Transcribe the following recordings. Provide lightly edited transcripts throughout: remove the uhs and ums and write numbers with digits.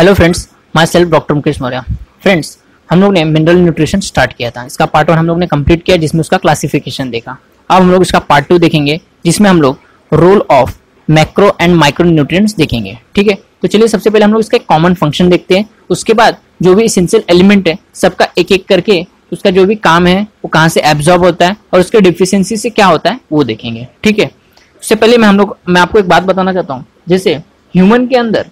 Hello friends, myself doctor Mukesh Maurya. Friends, हम लोग ने मिनरल न्यूट्रिशन स्टार्ट किया था। इसका पार्ट 1 हम लोग ने कंप्लीट किया जिसमें उसका क्लासिफिकेशन देखा। अब हम लोग इसका पार्ट 2 देखेंगे जिसमें हम लोग role of macro and micro nutrients देखेंगे। ठीक है, तो चलिए सबसे पहले हम लोग इसका कॉमन फंक्शन देखते हैं। उसके बाद जो भी एसेंशियल एलिमेंट है सबका एक एक करके उसका जो भी काम है वो कहाँ से एब्जॉर्ब होता है और उसके डिफिशियंसी से क्या होता है वो देखेंगे। ठीक है, उससे पहले मैं आपको एक बात बताना चाहता हूँ। जैसे ह्यूमन के अंदर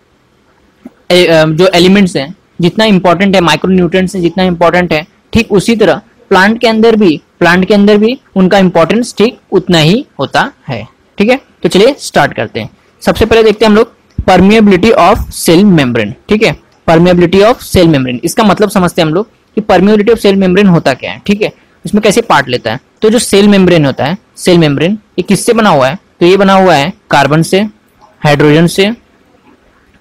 जो एलिमेंट्स हैं जितना इम्पोर्टेंट है, माइक्रो न्यूट्रिएंट्स हैं जितना इम्पोर्टेंट है, ठीक उसी तरह प्लांट के अंदर भी उनका इम्पोर्टेंस ठीक उतना ही होता है। ठीक है, तो चलिए स्टार्ट करते हैं। सबसे पहले देखते हैं हम लोग परमिएबिलिटी ऑफ सेल मेम्ब्रेन। ठीक है, परमिएबिलिटी ऑफ सेल मेम्ब्रेन, इसका मतलब समझते हैं हम लोग कि परमिएबिलिटी ऑफ सेल मेम्ब्रेन होता क्या है। ठीक है, इसमें कैसे पार्ट लेता है। तो जो सेल मेम्ब्रेन होता है, सेल मेम्ब्रेन ये किससे बना हुआ है? तो ये बना हुआ है कार्बन से, हाइड्रोजन से,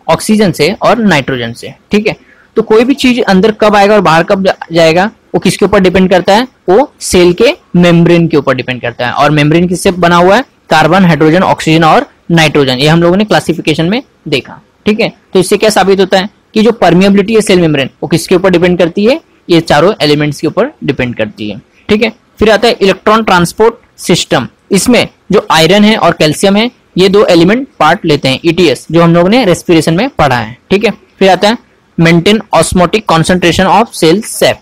ऑक्सीजन से और नाइट्रोजन से। ठीक है, तो कोई भी चीज अंदर कब आएगा और बाहर कब जाएगा वो किसके ऊपर डिपेंड करता है? वो सेल के मेम्ब्रेन के ऊपर डिपेंड करता है। और मेम्ब्रेन किससे बना हुआ है? कार्बन, हाइड्रोजन, ऑक्सीजन और नाइट्रोजन। ये हम लोगों ने क्लासिफिकेशन में देखा। ठीक है, तो इससे क्या साबित होता है कि जो परमिएबिलिटी है सेल मेम्ब्रेन वो किसके ऊपर डिपेंड करती है? ये चारों एलिमेंट्स के ऊपर डिपेंड करती है। ठीक है, फिर आता है इलेक्ट्रॉन ट्रांसपोर्ट सिस्टम। इसमें जो आयरन है और कैल्शियम है ये दो एलिमेंट पार्ट लेते हैं, ईटीएस, जो हम लोगों ने रेस्पिरेशन में पढ़ा है। ठीक है, फिर आता है maintain osmotic concentration of cell sap.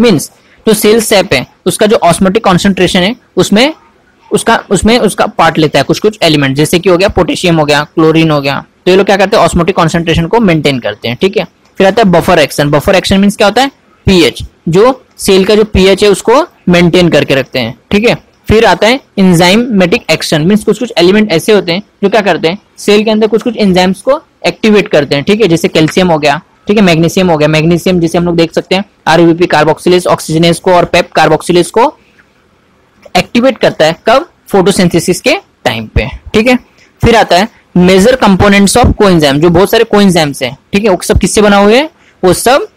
Means जो सेल सैप है उसका जो ऑस्मोटिक कॉन्सेंट्रेशन है उसमें उसका पार्ट लेता है कुछ एलिमेंट, जैसे कि हो गया पोटेशियम, हो गया क्लोरीन, हो गया। तो ये लोग क्या करते हैं? ऑस्मोटिक कॉन्सेंट्रेशन को मेंटेन करते हैं। ठीक है, फिर आता है buffer action. Buffer action means क्या होता है? पीएच, जो सेल का जो पीएच है उसको मेंटेन करके रखते हैं। ठीक है, फिर आता है एंजाइमेटिक एक्शन। मींस कुछ एलिमेंट ऐसे होते हैं जो क्या करते हैं? सेल के अंदर कुछ एंजाइम्स को एक्टिवेट करते हैं। ठीक है, जैसे कैल्शियम हो गया, ठीक है, मैग्नीशियम हो गया। मैग्नीशियम जैसे हम लोग देख सकते हैं आरयूबीपी कार्बोक्सिलेज, ऑक्सीजनेस को और पेप कार्बोक्सिलेज को एक्टिवेट करता है। कब? फोटोसिंथेसिस के टाइम पे। ठीक है, फिर आता है मेजर कंपोनेंट्स ऑफ कोएंजाइम। जो बहुत सारे कोएंजाइम्स हैं, ठीक है, वो सब किससे बना हुए हैं? वो सब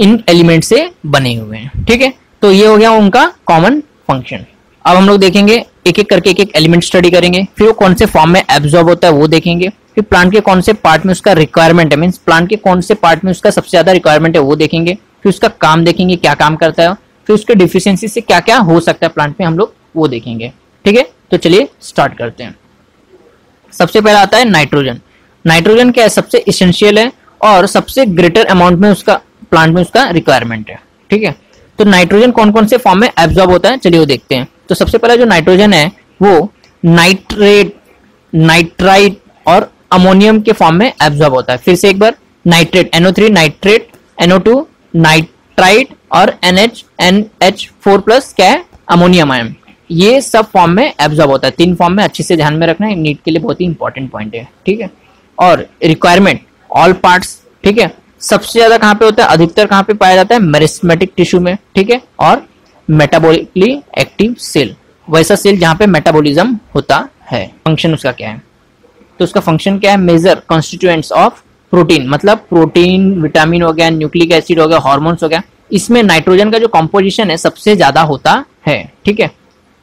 इन एलिमेंट से बने हुए हैं। ठीक है, तो ये हो गया उनका कॉमन फंक्शन। अब हम लोग देखेंगे एक-एक करके एक-एक एलिमेंट स्टडी करेंगे, फिर वो कौन से फॉर्म में एब्जॉर्ब होता है वो देखेंगे, फिर प्लांट के कौन से पार्ट में उसका रिक्वायरमेंट है, मींस प्लांट के कौन से पार्ट में उसका सबसे ज्यादा रिक्वायरमेंट है वो देखेंगे, फिर उसका काम देखेंगे क्या काम करता है, फिर उसके डिफिशियंसी से क्या क्या हो सकता है प्लांट में हम लोग वो देखेंगे। ठीक है, तो चलिए स्टार्ट करते हैं। सबसे पहला आता है नाइट्रोजन। नाइट्रोजन क्या है? सबसे एसेंशियल है और सबसे ग्रेटर अमाउंट में उसका प्लांट में उसका रिक्वायरमेंट है। ठीक है, तो नाइट्रोजन कौन कौन से फॉर्म में एब्जॉर्ब होता है चलिए वो देखते हैं। तो सबसे पहला जो नाइट्रोजन है वो नाइट्रेट, नाइट्राइट और अमोनियम के फॉर्म में एब्जॉर्ब होता है। फिर से एक बार, nitrate NO3, nitrate NO2, nitrite और NH4 प्लस क्या है? Ammonium ion. ये सब फॉर्म में एब्जॉर्ब होता है। तीन फॉर्म में अच्छे से ध्यान में रखना है, नीट के लिए बहुत ही इंपॉर्टेंट पॉइंट है। ठीक है, और रिक्वायरमेंट ऑल पार्ट्स। ठीक है, सबसे ज्यादा कहाँ पे होता है? अधिकतर कहाँ पे पाया जाता है? मेरिस्मेटिक टिश्यू में। ठीक है, और मेटाबॉलिकली एक्टिव सेल, वैसा सेल जहाँ पे मेटाबॉलिज्म होता है। फंक्शन उसका क्या है? तो उसका फंक्शन क्या है? मेजर कॉन्स्टिट्यूएंट्स ऑफ प्रोटीन, मतलब प्रोटीन, विटामिन हो गया, न्यूक्लिक एसिड हो गया, हॉर्मोन्स हो गया। इसमें नाइट्रोजन का जो कॉम्पोजिशन है सबसे ज्यादा होता है। ठीक है,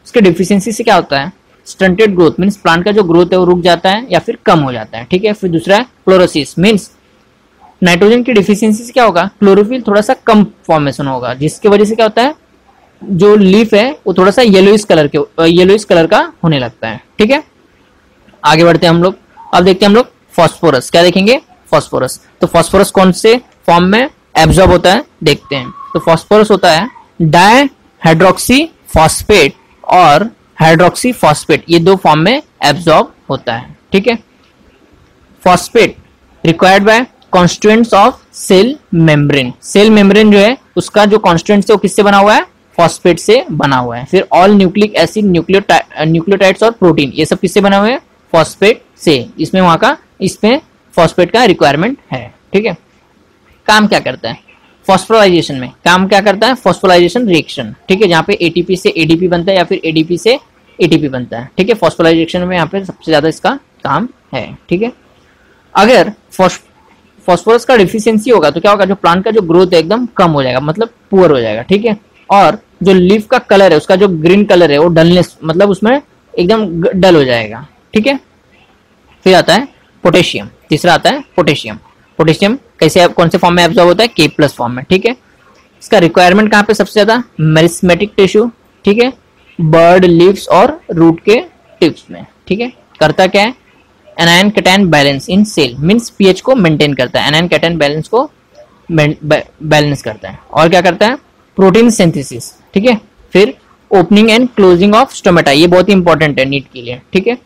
उसके डिफिशियंसी से क्या होता है? स्टंटेड ग्रोथ, मीन्स प्लांट का जो ग्रोथ है वो रुक जाता है या फिर कम हो जाता है। ठीक है, फिर दूसरा है क्लोरोसिस, मीन्स नाइट्रोजन की डिफिशियंसी से क्या होगा? क्लोरोफिल थोड़ा सा कम फॉर्मेशन होगा, जिसकी वजह से क्या होता है? जो लीफ है वो थोड़ा सा येलोइश कलर का होने लगता है। ठीक है, आगे बढ़ते हैं हम लोग। अब देखते हैं हम लोग फास्फोरस। क्या देखेंगे? फास्फोरस। तो फास्फोरस कौन से फॉर्म में एब्जॉर्ब होता है देखते हैं। तो फास्फोरस होता है डायहाइड्रोक्सी फॉस्फेट और हाइड्रोक्सी फॉस्फेट, ये दो फॉर्म में एब्जॉर्ब होता है। ठीक है, phosphate required by constituents of cell membrane. Cell membrane जो है उसका जो कॉन्स्टिट्यूएंट्स है वो किससे बना हुआ है? फॉस्फेट से बना हुआ है। फिर ऑल न्यूक्लिक एसिड, न्यूक्लियोटाइड्स और प्रोटीन, ये सब किससे बना हुआ है? फॉस्फेट से। इसमें इसमें फॉस्फेट का रिक्वायरमेंट है। ठीक है, काम क्या करता है? फॉस्फोराइजेशन में काम क्या करता है? Phosphorylation reaction. ठीक है, जहाँ पे एटीपी से एडीपी बनता है या फिर एडीपी से एटीपी बनता है। ठीक है, फॉस्फोराइजेशन में यहाँ पे सबसे ज्यादा इसका काम है। ठीक है, अगर फॉस्फोरस का डिफिशियंसी होगा तो क्या होगा? जो प्लांट का जो ग्रोथ है एकदम कम हो जाएगा, मतलब पुअर हो जाएगा। ठीक है, और जो लीफ का कलर है उसका जो ग्रीन कलर है वो डलनेस, मतलब उसमें एकदम डल हो जाएगा। ठीक है, फिर आता है पोटेशियम। तीसरा आता है पोटेशियम। पोटेशियम कैसे कौन से फॉर्म में एब्जॉर्ब होता है, के प्लस फॉर्म में, ठीक है। इसका रिक्वायरमेंट कहाँ पे सबसे ज्यादा, मेरिस्मेटिक टिश्यू, ठीक है, बर्ड लीव्स और रूट के टिप्स में, ठीक है। करता क्या है, anion cation balance in cell, means pH को मेंटेन करता है, एनायन कैटायन बैलेंस को बैलेंस करता है। और क्या करता है, प्रोटीन सिंथेसिस, ठीक है। फिर opening and closing of stomata, ये बहुत ही इंपॉर्टेंट है नीट के लिए, ठीक है।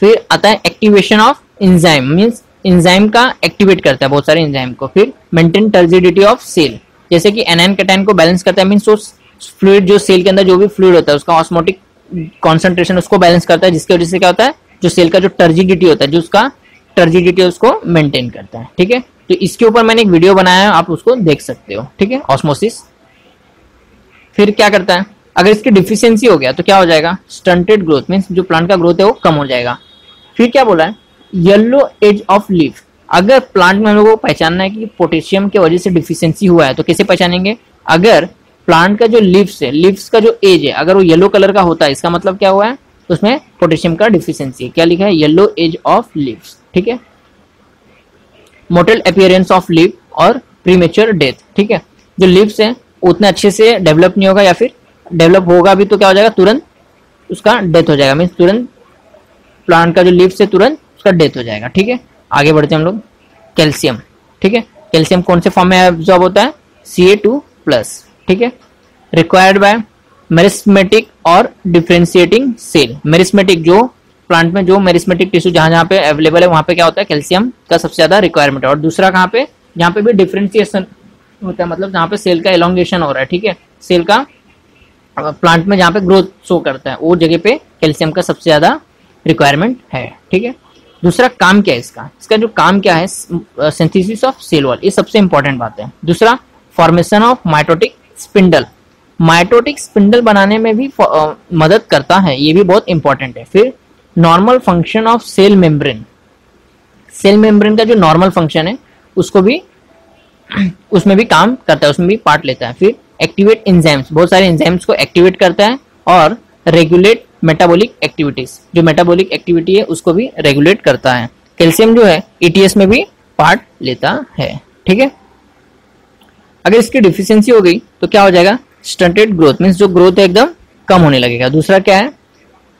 फिर आता है activation of enzyme, means enzyme का एक्टिवेट करता है बहुत सारे एंजाइम को। फिर मेंटेन टर्जिडिटी ऑफ सेल, जैसे कि एनायन कैटायन को बैलेंस करता है, मींस फ्लूइड जो सेल के अंदर जो भी फ्लूइड होता है उसका ऑस्मोटिक कॉन्सेंट्रेशन उसको बैलेंस करता है, जिसकी वजह से क्या होता है, जो सेल का जो टर्जिडिटी होता है, जो उसका टर्जिडिटी उसको मेंटेन करता है, ठीक है। तो इसके ऊपर मैंने एक वीडियो बनाया है, आप उसको देख सकते हो, ठीक है, ऑस्मोसिस। फिर क्या करता है, अगर इसकी डिफिशियंसी हो गया तो क्या हो जाएगा, स्टंटेड ग्रोथ, मीन्स जो प्लांट का ग्रोथ है वो कम हो जाएगा। फिर क्या बोला है, येलो एज ऑफ लीफ, अगर प्लांट में हम लोगों को पहचानना है कि पोटेशियम की वजह से डिफिशियंसी हुआ है तो कैसे पहचानेंगे, अगर प्लांट का जो लीव्स है, लीव्स का जो एज है, अगर वो येलो कलर का होता है इसका मतलब क्या हुआ है, तो उसमें पोटेशियम का डिफिशियंसी है। क्या लिखा है, येलो एज ऑफ लीव्स, ठीक है। मोटल अपीयरेंस ऑफ लीफ और प्रीमेच्योर डेथ, ठीक है, जो लीव्स है उतने अच्छे से डेवलप नहीं होगा, या फिर डेवलप होगा भी तो क्या हो जाएगा, तुरंत उसका डेथ हो जाएगा, मीन्स तुरंत प्लांट का जो लीव्स है तुरंत उसका डेथ हो जाएगा, ठीक है। आगे बढ़ते हैं हम लोग, कैल्शियम, ठीक है। कैल्शियम कौन से फॉर्म में एब्जॉर्ब होता है, Ca2+, ठीक है। रिक्वायर्ड बाय मेरिस्मेटिक और डिफ्रेंशिएटिंग सेल, मेरिस्मेटिक जो प्लांट में जो मेरिस्मेटिक टिश्यू जहाँ जहाँ पे अवेलेबल है वहाँ पे क्या होता है, कैल्शियम का सबसे ज़्यादा रिक्वायरमेंट है। और दूसरा कहाँ पे, जहाँ पे भी डिफ्रेंशिएशन होता है, मतलब जहाँ पे सेल का एलोंगेशन हो रहा है, ठीक है, सेल का प्लांट में जहाँ पे ग्रोथ शो करता है वो जगह पे कैल्शियम का सबसे ज़्यादा रिक्वायरमेंट है, ठीक है। दूसरा काम क्या है इसका, इसका जो काम क्या है, सिंथेसिस ऑफ सेल वॉल, ये सबसे इंपॉर्टेंट बात है। दूसरा formation of mitotic spindle, mitotic spindle बनाने में भी मदद करता है, ये भी बहुत इंपॉर्टेंट है। फिर normal function of cell membrane, cell membrane का जो नॉर्मल फंक्शन है उसको भी, उसमें भी काम करता है, उसमें भी पार्ट लेता है। फिर एक्टिवेट एंजाइम्स, बहुत सारे एंजाइम्स को एक्टिवेट करता है और रेगुलेट मेटाबॉलिक एक्टिविटीज, जो मेटाबॉलिक एक्टिविटी है उसको भी रेगुलेट करता है। कैल्शियम जो है ETS में भी पार्ट लेता है, ठीक है। अगर इसकी डिफिशियंसी हो गई तो क्या हो जाएगा, स्टंटेड ग्रोथ, मीन्स जो ग्रोथ है एकदम कम होने लगेगा। दूसरा क्या है,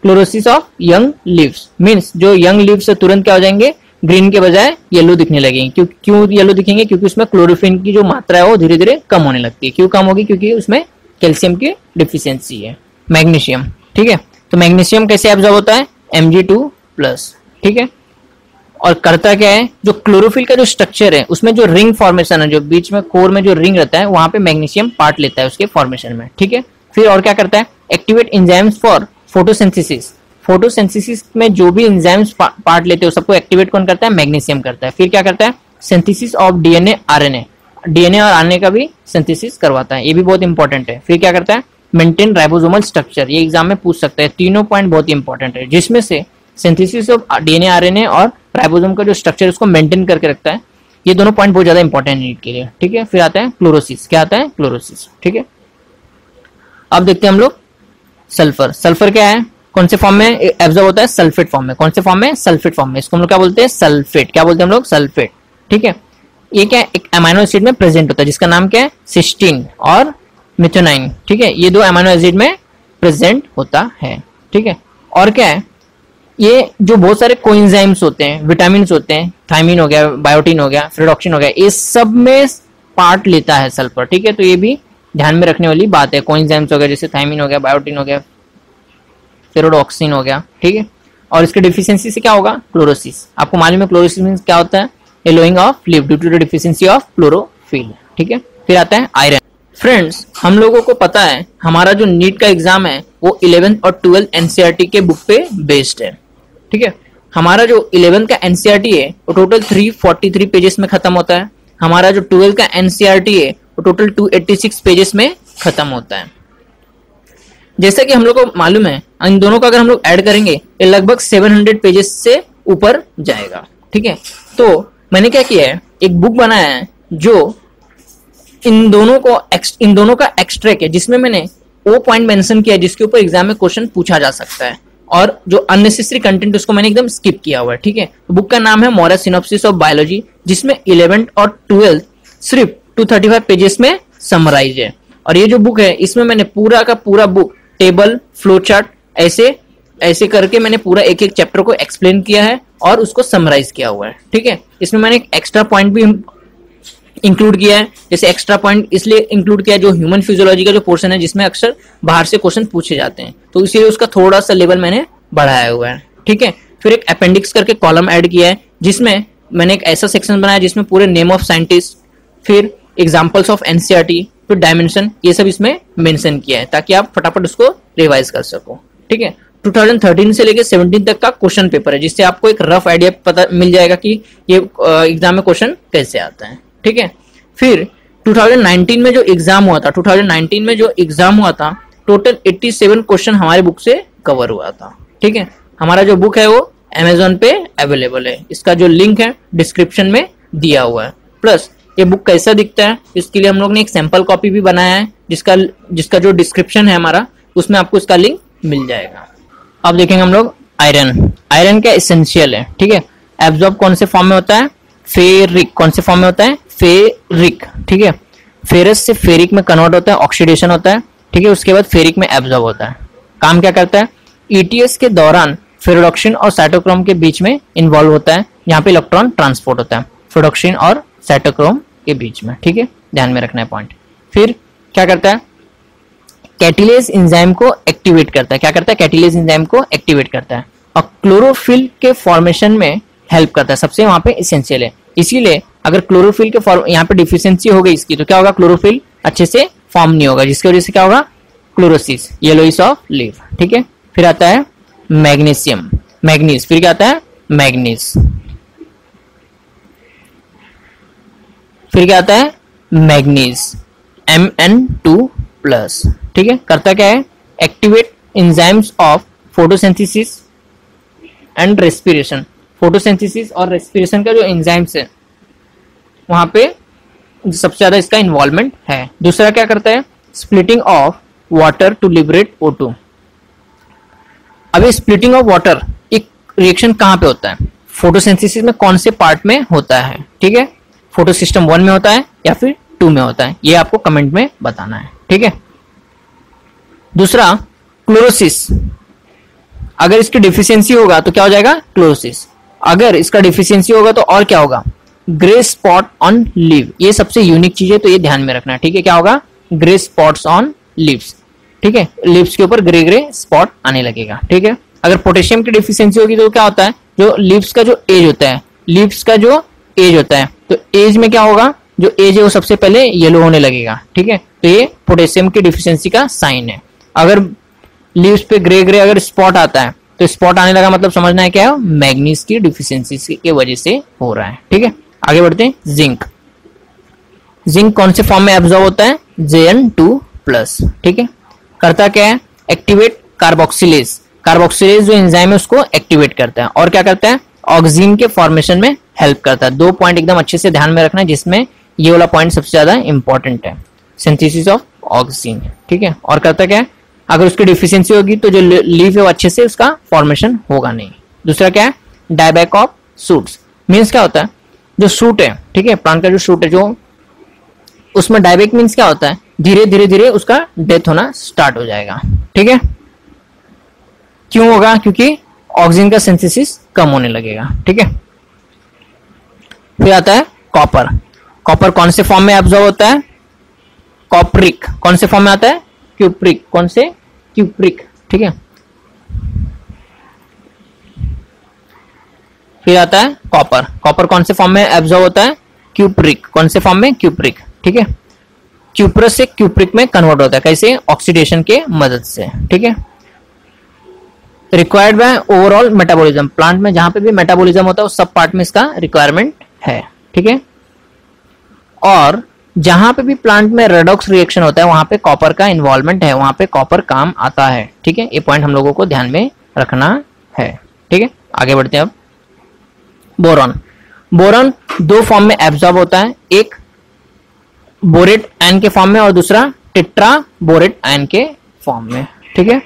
chlorosis of young leaves, means जो यंग लीव्स तुरंत क्या हो जाएंगे, ग्रीन के बजाय येलो दिखने लगेंगे। क्यों येलो दिखेंगे, क्योंकि उसमें क्लोरोफिन की जो मात्रा है वो धीरे धीरे कम होने लगती है। क्यों कम होगी, क्योंकि उसमें कैल्शियम की डिफिशियंसी है। मैग्नीशियम, ठीक है, तो मैग्नीशियम कैसे एब्जॉर्ब होता है, Mg2+, ठीक है। और करता क्या है, जो क्लोरोफिल का जो स्ट्रक्चर है उसमें जो रिंग फॉर्मेशन है, जो बीच में कोर में जो रिंग रहता है वहां पे मैग्नीशियम पार्ट लेता है उसके फॉर्मेशन में, ठीक है। फिर और क्या करता है, activate enzymes for photosynthesis, photosynthesis में जो भी एंजाइम्स पार्ट लेते हैं सबको एक्टिवेट कौन करता है, मैग्नीशियम करता है। फिर क्या करता है, synthesis of DNA RNA, DNA और RNA का भी सिंथेसिस करवाता है, ये भी बहुत इंपॉर्टेंट है। फिर क्या करता है, मेंटेन राइबोसोमल स्ट्रक्चर, ये एग्जाम में पूछ सकता है। तीनों पॉइंट बहुत ही इंपॉर्टेंट है, जिसमें से सिंथेसिस ऑफ DNA RNA और राइबोसोम का जो स्ट्रक्चर उसको मेंटेन करके रखता है, ये दोनों पॉइंट बहुत ज्यादा इंपॉर्टेंट नीट के लिए, ठीक है। फिर आता है क्लोरोसिस, क्या आता है, क्लोरोसिस, ठीक है। अब देखते हैं हम लोग सल्फर, सल्फर क्या है, कौन से फॉर्म में एब्जॉर्ब होता है, सल्फेट फॉर्म में, कौन से फॉर्म में, सल्फेट फॉर्म में। इसको हम लोग क्या बोलते हैं, सल्फेट, क्या बोलते हैं हम लोग, सल्फेट, ठीक है। ये क्या है, एक अमीनो एसिड में प्रेजेंट होता है जिसका नाम क्या है, सिस्टीन और मेथियोनाइन, ठीक है, ये दो अमीनो एसिड में प्रेजेंट होता है, ठीक है। और क्या है, ये जो बहुत सारे कोएंजाइम्स होते हैं, विटामिन होते हैं, थायमिन हो गया, बायोटिन हो गया, फ्रेडोक्सिन हो गया, ये सब में पार्ट लेता है सल्फर, ठीक है। तो ये भी ध्यान में रखने वाली बात है, कोएंजाइम्स हो गया जैसे थायमिन हो गया, बायोटिन हो गया, फेरोडोक्सिन हो गया, ठीक है। और इसके डिफिशियंसी से क्या होगा, क्लोरोसिस, आपको मालूम है क्लोरोसिस मींस क्या होता है, yellowing of leaf due to the deficiency of chlorophyll, ठीक है। फिर आता है आयरन। फ्रेंड्स, हम लोगों को पता है हमारा जो नीट का एग्जाम है वो 11th और 12th NCERT के बुक पे बेस्ड है, ठीक है। हमारा जो 11th का NCERT है वो टोटल 343 पेजेस में खत्म होता है, हमारा जो 12th का NCERT है वो टोटल 286 पेजेस में खत्म होता है। जैसा कि हम लोग को मालूम है, इन दोनों का अगर हम लोग ऐड करेंगे ये लगभग 700 पेजेस से ऊपर जाएगा, ठीक है। तो मैंने क्या किया है, एक बुक बनाया है जो इन दोनों का एक्सट्रैक्ट है, जिसमें मैंने वो पॉइंट मेंशन किया है जिसके ऊपर एग्जाम में क्वेश्चन पूछा जा सकता है, और जो अननेसेसरी कंटेंट उसको मैंने एकदम स्किप किया हुआ है, ठीक है। बुक का नाम है मौर्या सिनॉप्सिस ऑफ बायोलॉजी, जिसमें 11th और 12th सिर्फ 235 पेजेस में समराइज है। और ये जो बुक है इसमें मैंने पूरा का पूरा बुक टेबल फ्लो चार्ट ऐसे करके मैंने पूरा एक एक चैप्टर को एक्सप्लेन किया है और उसको समराइज किया हुआ है। ठीक है, इसमें मैंने एक एक्स्ट्रा पॉइंट भी इंक्लूड किया है। जैसे एक्स्ट्रा पॉइंट इसलिए इंक्लूड किया जो ह्यूमन फिजियोलॉजी का जो पोर्शन है जिसमें अक्सर बाहर से क्वेश्चन पूछे जाते हैं, तो इसीलिए उसका थोड़ा सा लेवल मैंने बढ़ाया हुआ है। ठीक है, फिर एक अपेंडिक्स करके कॉलम ऐड किया है जिसमें मैंने एक ऐसा सेक्शन बनाया जिसमें पूरे नेम ऑफ साइंटिस्ट, फिर एग्जाम्पल्स ऑफ एनसीईआरटी, फिर डायमेंशन, ये सब इसमें मेंशन किया है ताकि आप फटाफट उसको रिवाइज कर सको। ठीक है, 2013 से लेकर 2017 तक का क्वेश्चन पेपर है जिससे आपको एक रफ आइडिया पता मिल जाएगा कि ये एग्जाम में क्वेश्चन कैसे आता है। ठीक है, फिर 2019 में जो एग्जाम हुआ था, 2019 में जो एग्जाम हुआ था टोटल 87 क्वेश्चन हमारे बुक से कवर हुआ था। ठीक है, हमारा जो बुक है वो अमेजोन पे अवेलेबल है, इसका जो लिंक है डिस्क्रिप्शन में दिया हुआ है। प्लस ये बुक कैसा दिखता है इसके लिए हम लोग ने एक सैंपल कॉपी भी बनाया है जिसका जो डिस्क्रिप्शन है हमारा उसमें आपको इसका लिंक मिल जाएगा। अब देखेंगे हम लोग आयरन क्या एसेंशियल है। ठीक है, एब्जॉर्ब कौन से फॉर्म में होता है? फेरिक। कौन से फॉर्म में होता है? फेरिक। ठीक है, फेरस से फेरिक में कन्वर्ट होता है, ऑक्सीडेशन होता है। ठीक है, उसके बाद फेरिक में एब्जॉर्ब होता है। काम क्या करता है? ईटीएस के दौरान फेरोडॉक्सिन और साइटोक्रोम के बीच में इन्वॉल्व होता है, यहाँ पे इलेक्ट्रॉन ट्रांसपोर्ट होता है फेरोडॉक्सिन और साइटोक्रोम के बीच में। ठीक है, ध्यान में रखना है पॉइंट। फिर क्या करता है? कैटिलेज एंजाइम को एक्टिवेट करता है। क्या करता है? कैटिलेज एंजाइम को एक्टिवेट करता है और क्लोरोफिल के फॉर्मेशन में हेल्प करता है, सबसे वहाँ पे एसेंशियल है। इसीलिए अगर क्लोरोफिल के यहाँ पे डिफिशियंसी हो गई इसकी तो क्या होगा? क्लोरोफिल अच्छे से फॉर्म नहीं होगा, जिसकी वजह से क्या होगा? Chlorosis, yellowish of leaf. ठीक है, फिर आता है मैग्नीशियम, मैग्नीज। फिर क्या आता है? मैग्नीज। फिर क्या आता है? Manganese, Mn2+। ठीक है, करता क्या है? Activate enzymes of photosynthesis and respiration. Photosynthesis और रेस्पिरेशन का जो एंजाइम्स है वहां पे सबसे ज्यादा इसका इन्वॉल्वमेंट है। दूसरा क्या करता है? Splitting of water to liberate O2। अभी स्प्लिटिंग ऑफ वाटर एक रिएक्शन कहाँ पे होता है? फोटोसिंथेसिस में कौन से पार्ट में होता है? ठीक है, फोटो सिस्टम 1 में होता है या फिर 2 में होता है, ये आपको कमेंट में बताना है। ठीक है, दूसरा क्लोरोसिस, अगर इसकी डिफिशियंसी होगा तो क्या हो जाएगा? क्लोरोसिस। अगर इसका डिफिशियंसी होगा तो और क्या होगा? Grey spot on leave. ये सबसे यूनिक चीज है तो ये ध्यान में रखना है। ठीक है, क्या होगा? Grey spots on leaves. ठीक है, लीव्स के ऊपर ग्रे ग्रे स्पॉट आने लगेगा। ठीक है, अगर पोटेशियम की डिफिशियंसी होगी तो क्या होता है? जो लीव्स का जो एज होता है, लीव्स का जो एज होता है, तो एज में क्या होगा? जो एज है वो सबसे पहले येलो होने लगेगा। ठीक है, तो ये पोटेशियम की डिफिशियंसी का साइन है। अगर लीव्स पे ग्रे ग्रे अगर स्पॉट आता है तो स्पॉट आने लगा, मतलब समझना है क्या है? मैग्नीज की डिफिशियंसी की वजह से हो रहा है। ठीक है, आगे बढ़ते हैं। जिंक, जिंक कौन से फॉर्म में एब्जॉर्ब होता है? Jn2+। ठीक है, करता क्या है? Activate carboxylase. कार्बोक्सिलेज जो एंजाइम है उसको एक्टिवेट करता है और क्या करता है? ऑक्सीन के फॉर्मेशन में हेल्प करता है। दो पॉइंट एकदम अच्छे से ध्यान में रखना है, जिसमें ये वाला पॉइंट सबसे ज्यादा इंपॉर्टेंट है, सिंथेसिस ऑफ ऑक्सीन। ठीक है, और करता क्या है? अगर उसकी डिफिशियंसी होगी तो जो लीफ है वो अच्छे से उसका फॉर्मेशन होगा नहीं। दूसरा क्या है? Dieback of shoots. मीन्स क्या होता है? जो शूट है, ठीक है, प्लांट का जो शूट है जो उसमें डायबैक मीन्स क्या होता है? धीरे धीरे धीरे उसका डेथ होना स्टार्ट हो जाएगा। ठीक है, क्यों होगा? क्योंकि ऑक्सीजन का सिंथेसिस कम होने लगेगा। ठीक है, फिर आता है कॉपर। कॉपर कौन से फॉर्म में एब्जॉर्ब होता है? कॉपरिक। कौन से फॉर्म में आता है? क्यूप्रिक। कौन से? क्यूप्रिक। ठीक है, फिर आता है कॉपर। कॉपर कौन से फॉर्म में एब्जॉर्ब होता है? क्यूप्रिक। कौन से फॉर्म में? क्यूप्रिक। ठीक है, क्यूप्रस से क्यूप्रिक में कन्वर्ट होता है, कैसे? ऑक्सीडेशन के मदद से। ठीक है, required by overall metabolism. Plant में जहां पे भी मेटाबॉलिज्म होता है उस सब पार्ट में इसका रिक्वायरमेंट है। ठीक है, और जहां पे भी प्लांट में रेडॉक्स रिएक्शन होता है वहां पे कॉपर का इन्वॉल्वमेंट है, वहां पे कॉपर काम आता है। ठीक है, ये पॉइंट हम लोगों को ध्यान में रखना है। ठीक है, आगे बढ़ते हैं। अब बोरॉन। बोरॉन दो फॉर्म में एब्जॉर्ब होता है, एक बोरेट आयन के फॉर्म में और दूसरा टेट्रा बोरेट आयन के फॉर्म में। ठीक है,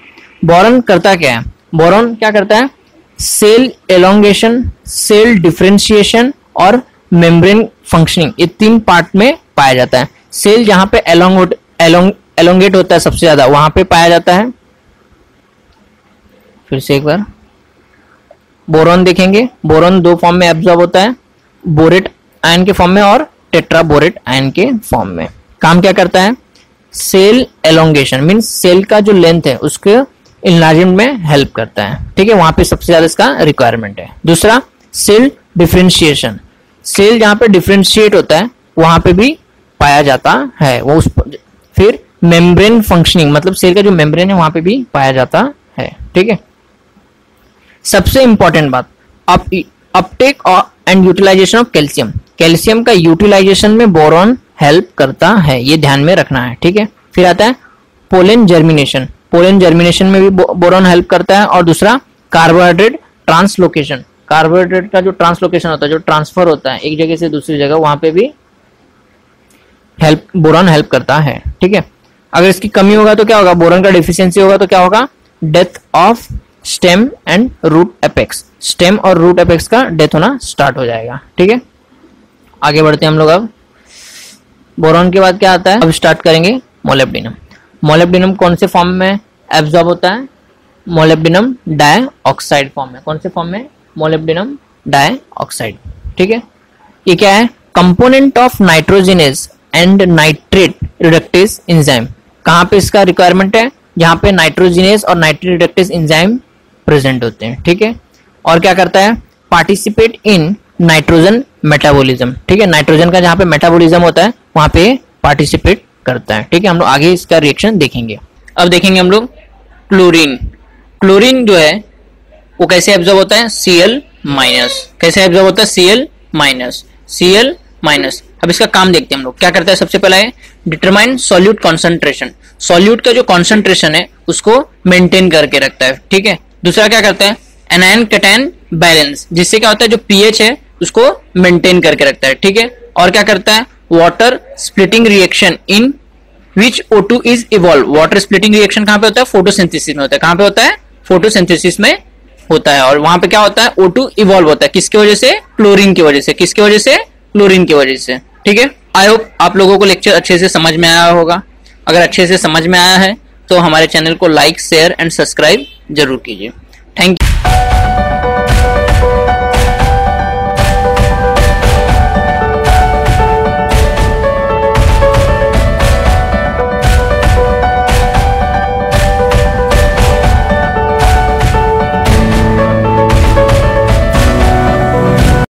बोरॉन करता क्या है? बोरॉन क्या करता है? सेल एलोंगेशन, सेल डिफ्रेंशिएशन और मेम्ब्रेन फंक्शनिंग, ये तीन पार्ट में पाया जाता है। सेल जहां पे एलोंगेट होता है सबसे ज्यादा वहां पे पाया जाता है। फिर से एक बार बोरॉन देखेंगे, बोरॉन दो फॉर्म में एब्जॉर्ब होता है, बोरेट आयन के फॉर्म में और टेट्राबोरेट आयन के फॉर्म में। काम क्या करता है? सेल एलोंगेशन मींस सेल का जो लेंथ है उसके इनलार्जमेंट में हेल्प करता है, ठीक है, वहां पे सबसे ज्यादा इसका रिक्वायरमेंट है। दूसरा सेल डिफ्रेंशिएशन, सेल जहां पे डिफ्रेंशिएट होता है वहां पे भी पाया जाता है वो उस। फिर मेम्ब्रेन फंक्शनिंग मतलब सेल का जो मेम्ब्रेन है वहां पे भी पाया जाता है, ठीक है। सबसे इंपॉर्टेंट बात uptake and utilisation of calcium, calcium का यूटिलाइजेशन में बोरॉन हेल्प करता है, ये ध्यान में रखना है, ठीक है। फिर आता है पोलन जर्मिनेशन, पोलन जर्मिनेशन में भी बोरॉन हेल्प करता है। और दूसरा कार्बोहाइड्रेट ट्रांसलोकेशन, कार्बोहाइड्रेट का जो ट्रांसलोकेशन होता है, जो ट्रांसफर होता है एक जगह से दूसरी जगह, वहां पे भी हेल्प बोरॉन हेल्प करता है, ठीक है। अगर इसकी कमी होगा तो क्या होगा, बोरॉन का डिफिशियंसी होगा तो क्या होगा, death of stem and root apex, stem और रूट एपेक्स का डेथ होना स्टार्ट हो जाएगा, ठीक है। आगे बढ़ते हैं हम लोग। अब बोरॉन के बाद क्या आता है, अब स्टार्ट करेंगे मोलिब्डेनम। मोलिब्डेनम कौन से फॉर्म में एब्जॉर्ब होता है? मोलिब्डेनम डाई ऑक्साइड फॉर्म में। कौन से फॉर्म में? मोलिब्डेनम डाई ऑक्साइड, ठीक है। ये क्या है? Component of nitrogenase and nitrate reductase enzyme. कहाँ पे इसका रिक्वायरमेंट है? जहाँ पे नाइट्रोजिनेज और नाइट्रेट रिडक्टेज एंजाइम प्रेजेंट होते हैं, ठीक है। और क्या करता है? पार्टिसिपेट इन नाइट्रोजन मेटाबॉलिज्म, ठीक है। नाइट्रोजन का जहाँ पे मेटाबॉलिज्म होता है वहां पे पार्टिसिपेट करता है, ठीक है। हम लोग आगे इसका रिएक्शन देखेंगे। अब देखेंगे हम लोग क्लोरीन। क्लोरीन जो है वो कैसे एब्जॉर्ब होता है? Cl- कैसे एब्जॉर्ब होता है? Cl-। अब इसका काम देखते हैं हम लोग, क्या करता है। सबसे पहला है डिटरमाइन सॉल्यूट कॉन्सेंट्रेशन, सॉल्यूट का जो कॉन्सेंट्रेशन है उसको मेंटेन करके रखता है, ठीक है। दूसरा क्या करता है? एनायन कैटायन बैलेंस, जिससे क्या होता है जो पीएच है उसको मेंटेन करके रखता है, ठीक है। और क्या करता है? Water splitting reaction in which O2 is evolve. Water splitting reaction कहाँ पे होता है? फोटोसिंथेसिस में होता है। कहाँ पे होता है? फोटोसिंथेसिस में होता है। और वहां पे क्या होता है? O2 इवॉल्व होता है। किसकी वजह से? क्लोरीन की वजह से। किसकी वजह से? क्लोरीन की वजह से, ठीक है। आई होप आप लोगों को लेक्चर अच्छे से समझ में आया होगा। अगर अच्छे से समझ में आया है तो हमारे चैनल को लाइक, शेयर एंड सब्सक्राइब जरूर कीजिए। Thank you.